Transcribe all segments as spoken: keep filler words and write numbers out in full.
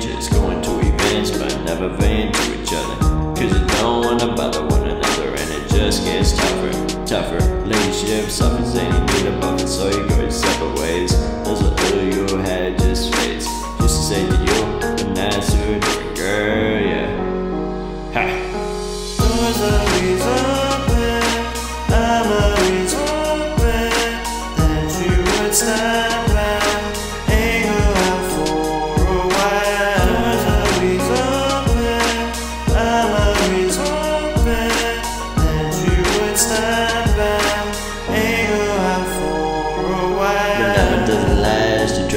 strangers going to events but never van to each other, cause you don't wanna bother one another and it just gets tougher, tougher. Relationship suffers and you need a buffer, so you go your separate ways. There's a little you had just fades, just to say that you're a nice different girl, yeah. Ha! Doors always open, I'm always open, that you would stop.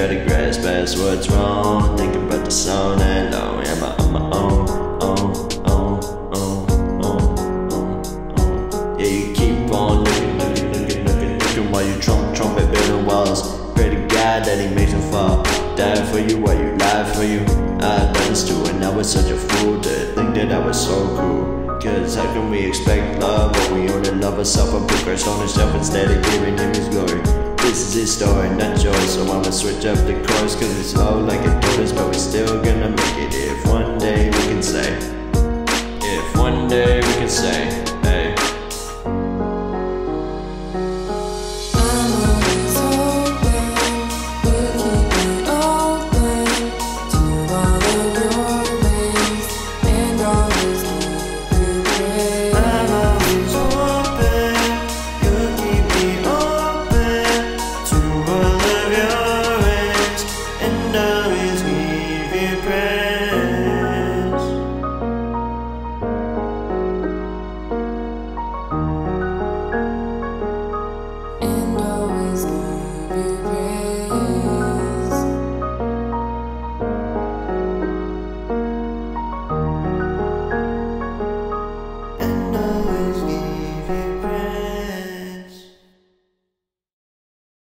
To grasp as what's wrong, think about this all night long. Am I on my own, own, own, own, own, own, own? Yeah, you keep on looking, looking, looking, looking, looking while you trump, trump at building walls. Pray to God that he makes them fall. Die for you while you lie for you. I've done this too, and I was such a fool to think that I was so cool. Cause how can we expect love when we only love ourselves and put Christ on ourselves instead of giving him his glory? This is his story, not yours, so I'ma switch up the course, cause it's all like it is, but we